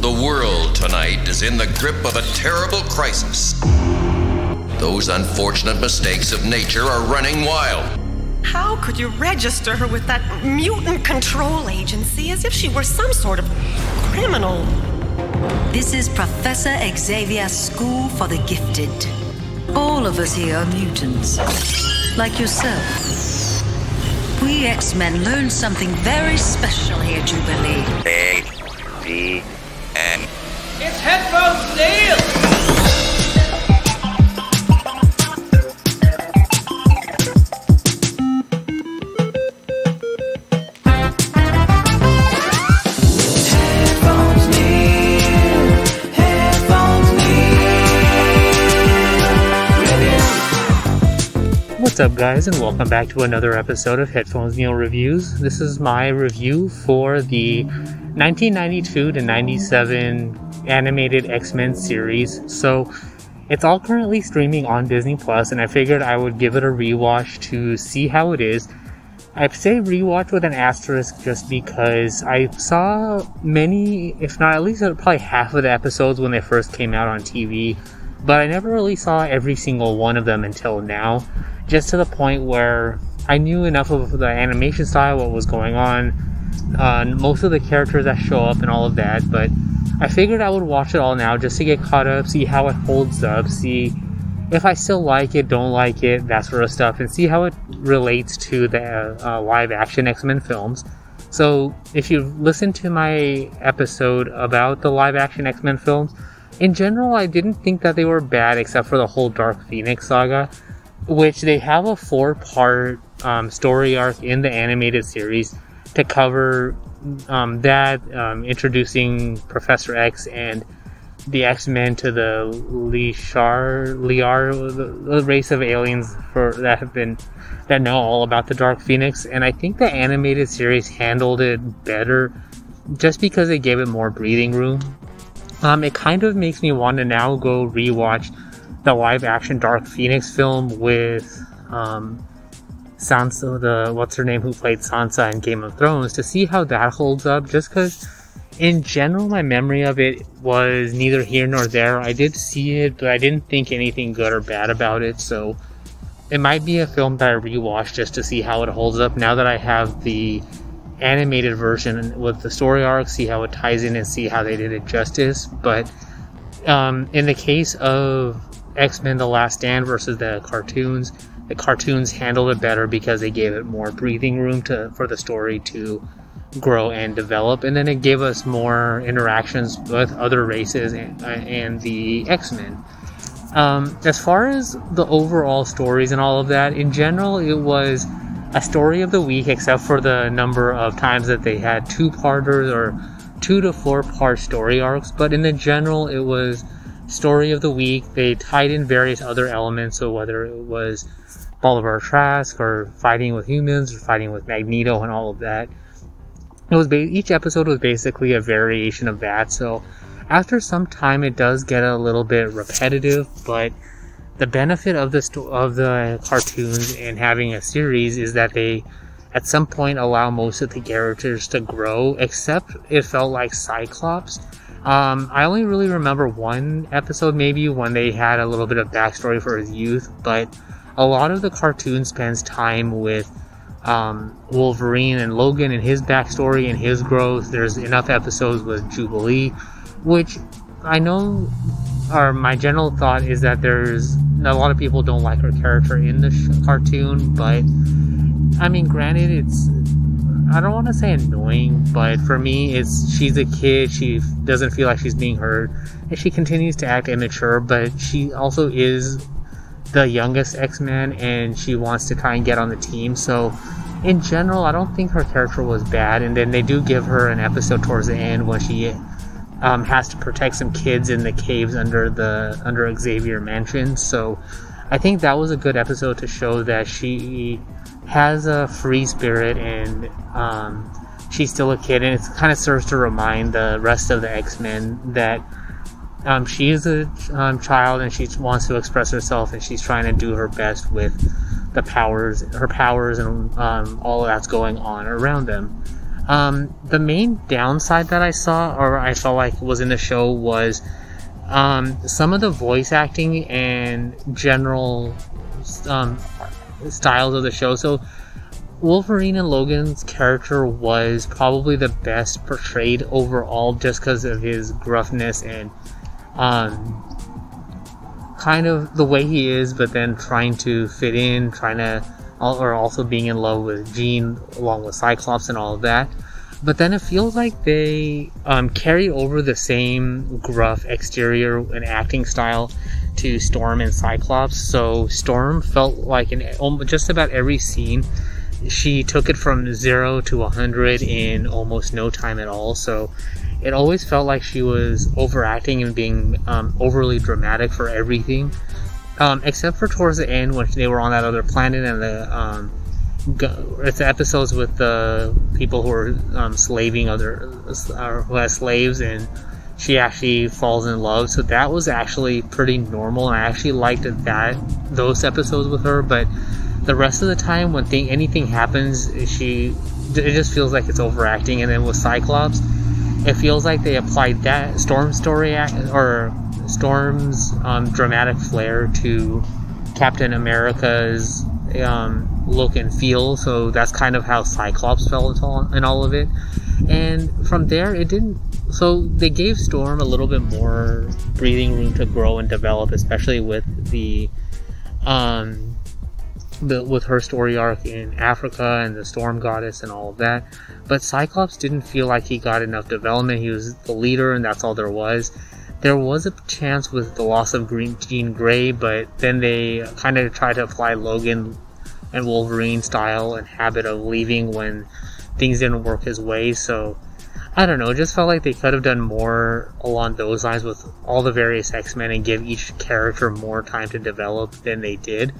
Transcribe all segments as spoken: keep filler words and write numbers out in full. The world tonight is in the grip of a terrible crisis. Those unfortunate mistakes of nature are running wild. How could you register her with that mutant control agency as if she were some sort of criminal? This is Professor Xavier's School for the Gifted. All of us here are mutants, like yourself. We X-Men learned something very special here, Jubilee. A P N It's Headphones Neil! What's up, guys, and welcome back to another episode of Headphones Neil Reviews. This is my review for the nineteen ninety-two to ninety-seven animated X-Men series. So it's all currently streaming on Disney Plus, and I figured I would give it a rewatch to see how it is. I say rewatch with an asterisk just because I saw many, if not at least probably half of the episodes when they first came out on T V, but I never really saw every single one of them until now. Just to the point where I knew enough of the animation style, what was going on, uh, most of the characters that show up and all of that, but I figured I would watch it all now just to get caught up, see how it holds up, see if I still like it, don't like it, that sort of stuff, and see how it relates to the uh, live-action X-Men films. So if you've listened to my episode about the live-action X-Men films, in general I didn't think that they were bad except for the whole Dark Phoenix saga, which they have a four-part um, story arc in the animated series to cover um, that, um, introducing Professor X and the X-Men to the Shi'ar, Liar, the race of aliens for that have been that know all about the Dark Phoenix. And I think the animated series handled it better, just because they gave it more breathing room. Um, it kind of makes me want to now go rewatch the live-action Dark Phoenix film with um, Sansa, the what's-her-name who played Sansa in Game of Thrones, to see how that holds up, just because in general my memory of it was neither here nor there. I did see it, but I didn't think anything good or bad about it, so it might be a film that I rewatch just to see how it holds up now that I have the animated version with the story arc, see how it ties in and see how they did it justice. But um, in the case of X-Men The Last Stand versus the cartoons, the cartoons handled it better because they gave it more breathing room to for the story to grow and develop, and then it gave us more interactions with other races and, uh, and the X-Men. Um, as far as the overall stories and all of that, in general it was a story of the week except for the number of times that they had two-parters or two to four part story arcs, but in the general it was story of the week. They tied in various other elements, so whether it was Bolivar Trask or fighting with humans or fighting with Magneto and all of that, it was ba- each episode was basically a variation of that. So after some time it does get a little bit repetitive, but the benefit of the sto- of the cartoons and having a series is that they at some point allow most of the characters to grow, except it felt like Cyclops. Um, I only really remember one episode maybe when they had a little bit of backstory for his youth, but a lot of the cartoon spends time with um, Wolverine and Logan and his backstory and his growth. There's enough episodes with Jubilee, which I know, or my general thought is that there's a lot of people don't like her character in the sh- cartoon, but I mean, granted, it's I don't want to say annoying, but for me, it's she's a kid, she doesn't feel like she's being heard, and she continues to act immature, but she also is the youngest X-Men, and she wants to try and get on the team, so in general, I don't think her character was bad. And then they do give her an episode towards the end when she um, has to protect some kids in the caves under the under Xavier Mansion, so I think that was a good episode to show that she has a free spirit and um, she's still a kid, and it kind of serves to remind the rest of the X-Men that um, she is a um, child and she wants to express herself, and she's trying to do her best with the powers, her powers and um, all that's going on around them. Um, the main downside that I saw, or I felt like was in the show, was um, some of the voice acting and general um, styles of the show. So Wolverine and Logan's character was probably the best portrayed overall, just because of his gruffness and um, kind of the way he is, but then trying to fit in, trying to, or also being in love with Jean along with Cyclops and all of that. But then it feels like they um, carry over the same gruff exterior and acting style to Storm and Cyclops. So Storm felt like in just about every scene, she took it from zero to a hundred in almost no time at all. So it always felt like she was overacting and being um, overly dramatic for everything. Um, except for towards the end when they were on that other planet, and the um, go, it's the episodes with the people who are um, slaving other, uh, who has slaves, and she actually falls in love. So that was actually pretty normal, and I actually liked that those episodes with her. But the rest of the time, when thing, anything happens, she it just feels like it's overacting. And then with Cyclops, it feels like they applied that Storm story act, or Storm's um, dramatic flair to Captain America's um, look and feel. So that's kind of how Cyclops felt in all of it. And from there, it didn't. So they gave Storm a little bit more breathing room to grow and develop, especially with the, um, the with her story arc in Africa and the Storm Goddess and all of that. But Cyclops didn't feel like he got enough development. He was the leader, and that's all there was. There was a chance with the loss of Jean Grey, but then they kind of tried to apply Logan and Wolverine style and habit of leaving when things didn't work his way. So I don't know, it just felt like they could have done more along those lines with all the various X-Men and give each character more time to develop than they did.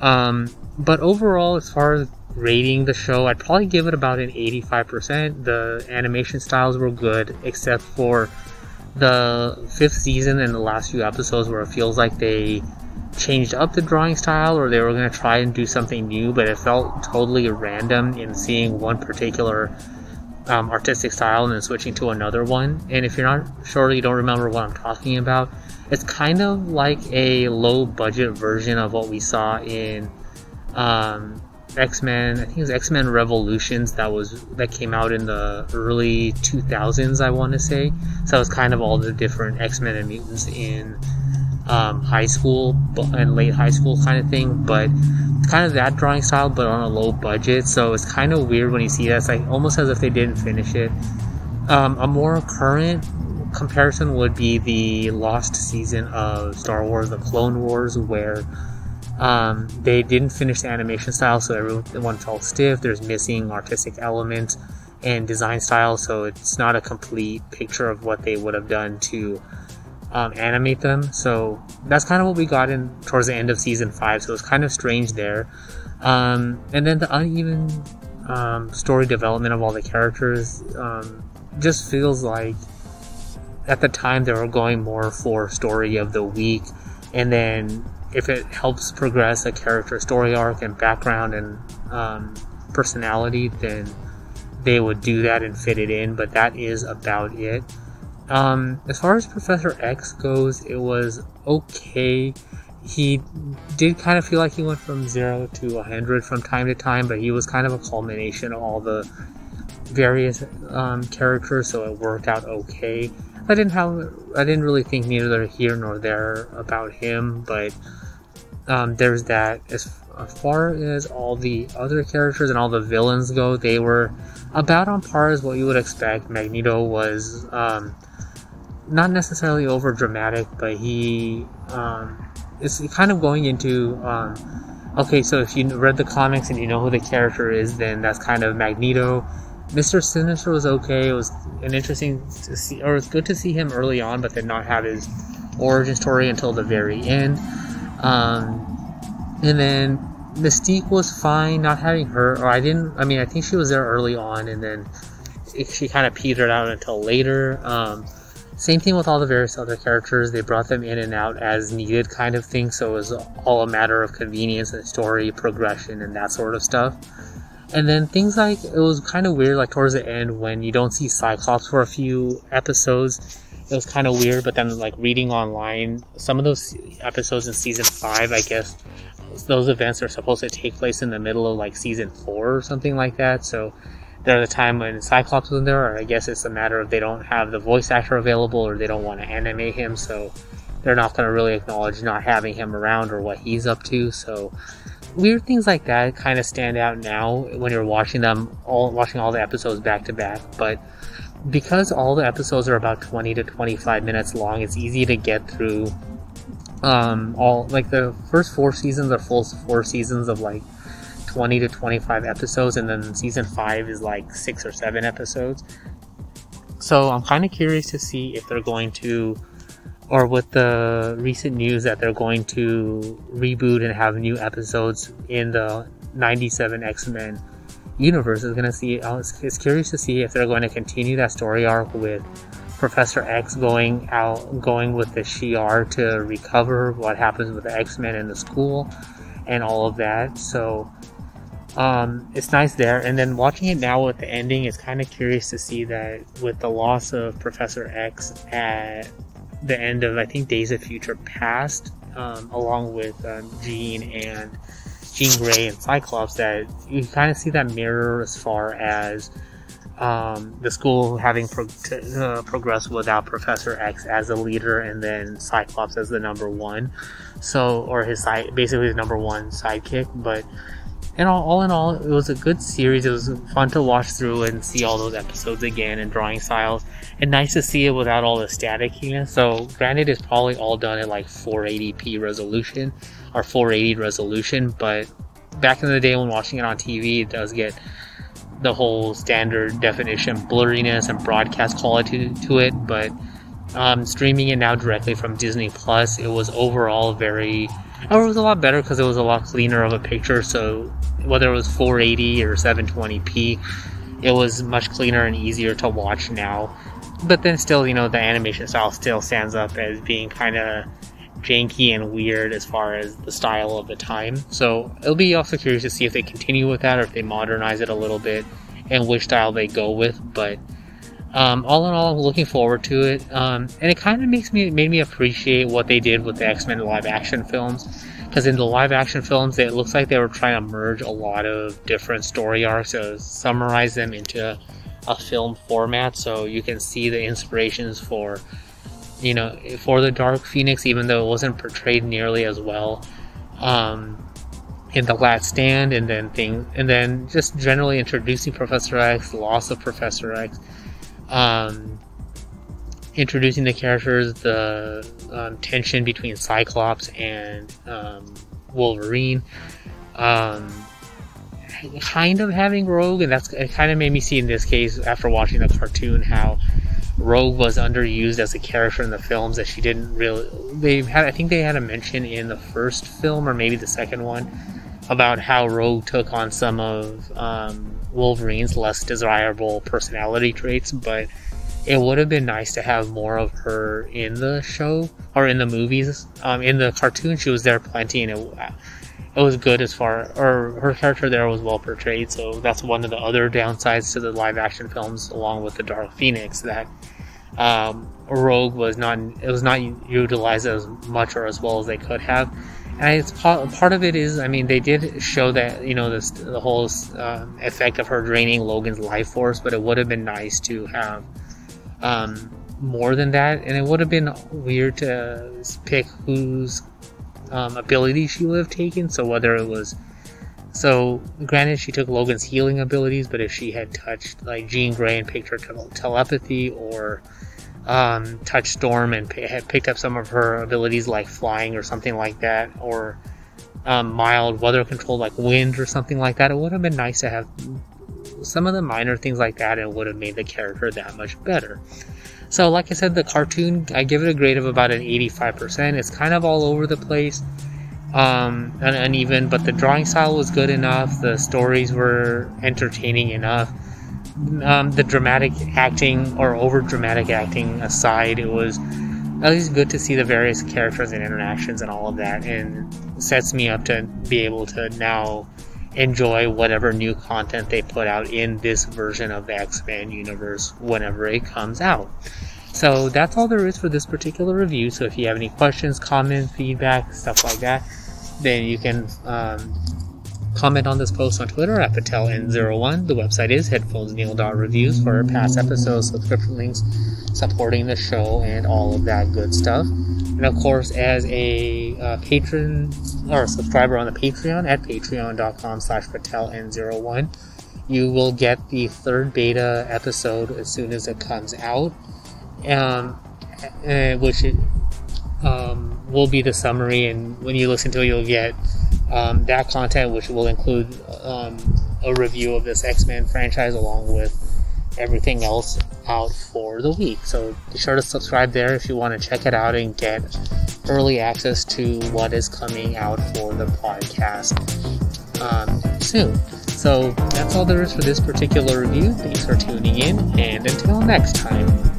Um, but overall, as far as rating the show, I'd probably give it about an eighty-five percent. The animation styles were good, except for the fifth season and the last few episodes, where it feels like they changed up the drawing style, or they were going to try and do something new, but it felt totally random in seeing one particular um, artistic style and then switching to another one. And if you're not sure, you don't remember what I'm talking about, it's kind of like a low budget version of what we saw in um, X-Men, I think it was X-Men Revolutions, that was that came out in the early two thousands, I want to say. So it was kind of all the different X-Men and mutants in um, high school and late high school kind of thing, but kind of that drawing style, but on a low budget. So it's kind of weird when you see that. It's like almost as if they didn't finish it. Um, a more current comparison would be the lost season of Star Wars the Clone Wars, where Um, they didn't finish the animation style, so everyone felt stiff. There's missing artistic elements and design style, so it's not a complete picture of what they would have done to um, animate them. So that's kind of what we got in towards the end of season five, so it's kind of strange there. Um, and then the uneven um, story development of all the characters um, just feels like at the time they were going more for story of the week, and then if it helps progress a character story arc and background and um, personality, then they would do that and fit it in, but that is about it. Um, as far as Professor X goes, it was okay. He did kind of feel like he went from zero to one hundred from time to time, but he was kind of a culmination of all the various um, characters, so it worked out okay. I didn't have, I didn't really think neither here nor there about him, but um, there's that. As far as all the other characters and all the villains go, they were about on par as what you would expect. Magneto was um, not necessarily over dramatic, but he um, is kind of going into, um, okay, so if you read the comics and you know who the character is, then that's kind of Magneto. Mister Sinister was okay. It was an interesting to see, or it was good to see him early on, but then not have his origin story until the very end. Um, and then Mystique was fine, not having her, or I didn't, I mean, I think she was there early on, and then she kind of petered out until later. Um, same thing with all the various other characters. They brought them in and out as needed kind of thing, so it was all a matter of convenience and story progression and that sort of stuff. And then things like, it was kind of weird, like towards the end when you don't see Cyclops for a few episodes, it was kind of weird. But then, like, reading online, some of those episodes in season five, I guess, those events are supposed to take place in the middle of, like, season four or something like that. So there's a time when Cyclops was in there, or I guess it's a matter of they don't have the voice actor available, or they don't want to animate him, so they're not going to really acknowledge not having him around or what he's up to. So weird things like that kind of stand out now when you're watching them, all watching all the episodes back to back. But because all the episodes are about twenty to twenty-five minutes long, it's easy to get through. Um, all like the first four seasons are full four seasons of like twenty to twenty-five episodes, and then season five is like six or seven episodes. So I'm kind of curious to see if they're going to, or with the recent news that they're going to reboot and have new episodes in the ninety-seven X-Men universe, is going to see. I was, it's curious to see if they're going to continue that story arc with Professor X going out, going with the Shi'ar to recover what happens with the X-Men in the school and all of that. So um, it's nice there. And then watching it now with the ending, it's kind of curious to see that with the loss of Professor X at the end of, I think, Days of Future Past, um, along with um, Jean and Jean Grey and Cyclops, that you kind of see that mirror as far as um, the school having pro to, uh, progressed without Professor X as a leader, and then Cyclops as the number one, so or his side, basically his number one sidekick. But and all, all in all, it was a good series. It was fun to watch through and see all those episodes again and drawing styles. And nice to see it without all the staticiness. So granted, it's probably all done at like four eighty p resolution or four eighty resolution. But back in the day when watching it on T V, it does get the whole standard definition blurriness and broadcast quality to, to it. But um, streaming it now directly from Disney Plus, it was overall very... Or it was a lot better because it was a lot cleaner of a picture. So whether it was four eighty or seven twenty p, it was much cleaner and easier to watch now. But then still, you know, the animation style still stands up as being kind of janky and weird as far as the style of the time. So it'll be also curious to see if they continue with that or if they modernize it a little bit and which style they go with. But Um, all in all, I'm looking forward to it, um, and it kind of makes me made me appreciate what they did with the X-Men live-action films, because in the live-action films, it looks like they were trying to merge a lot of different story arcs, so summarize them into a film format, so you can see the inspirations for, you know, for the Dark Phoenix, even though it wasn't portrayed nearly as well um, in the Last Stand, and then things, and then just generally introducing Professor X, loss of Professor X. Um, introducing the characters, the um, tension between Cyclops and um, Wolverine, um, kind of having Rogue, and that's it kind of made me see in this case, after watching the cartoon, how Rogue was underused as a character in the films, that she didn't really, they had, I think they had a mention in the first film, or maybe the second one, about how Rogue took on some of um, Wolverine's less desirable personality traits, but it would have been nice to have more of her in the show, or in the movies. Um, in the cartoon, she was there plenty, and it, it was good as far, or her character there was well portrayed, so that's one of the other downsides to the live-action films, along with the Dark Phoenix, that um, Rogue was not, it was not utilized as much or as well as they could have. And it's part of it is, I mean, they did show that, you know, this, the whole um, effect of her draining Logan's life force, but it would have been nice to have um, more than that. And it would have been weird to pick whose um, ability she would have taken. So whether it was, so granted she took Logan's healing abilities, but if she had touched like Jean Grey and picked her tele telepathy or... Um, touched Storm and p had picked up some of her abilities like flying or something like that, or um, mild weather control like wind or something like that, it would have been nice to have some of the minor things like that, and it would have made the character that much better. So like I said, the cartoon, I give it a grade of about an eighty-five percent. It's kind of all over the place um, and uneven, but the drawing style was good enough, the stories were entertaining enough. Um, the dramatic acting or over dramatic acting aside, it was at least good to see the various characters and interactions and all of that, and sets me up to be able to now enjoy whatever new content they put out in this version of the X-Men universe whenever it comes out. So that's all there is for this particular review. So if you have any questions, comments, feedback, stuff like that, then you can um, comment on this post on Twitter at Patel N zero one. The website is headphones neil dot reviews for our past episodes, subscription links, supporting the show, and all of that good stuff. And of course, as a uh, patron or a subscriber on the Patreon at patreon dot com slash Patel N zero one, you will get the third beta episode as soon as it comes out, um, uh, which it, um, will be the summary. And when you listen to it, you'll get um, that content, which will include um, a review of this X-Men franchise along with everything else out for the week. So be sure to subscribe there if you want to check it out and get early access to what is coming out for the podcast um, soon. So that's all there is for this particular review. Thanks for tuning in, and until next time.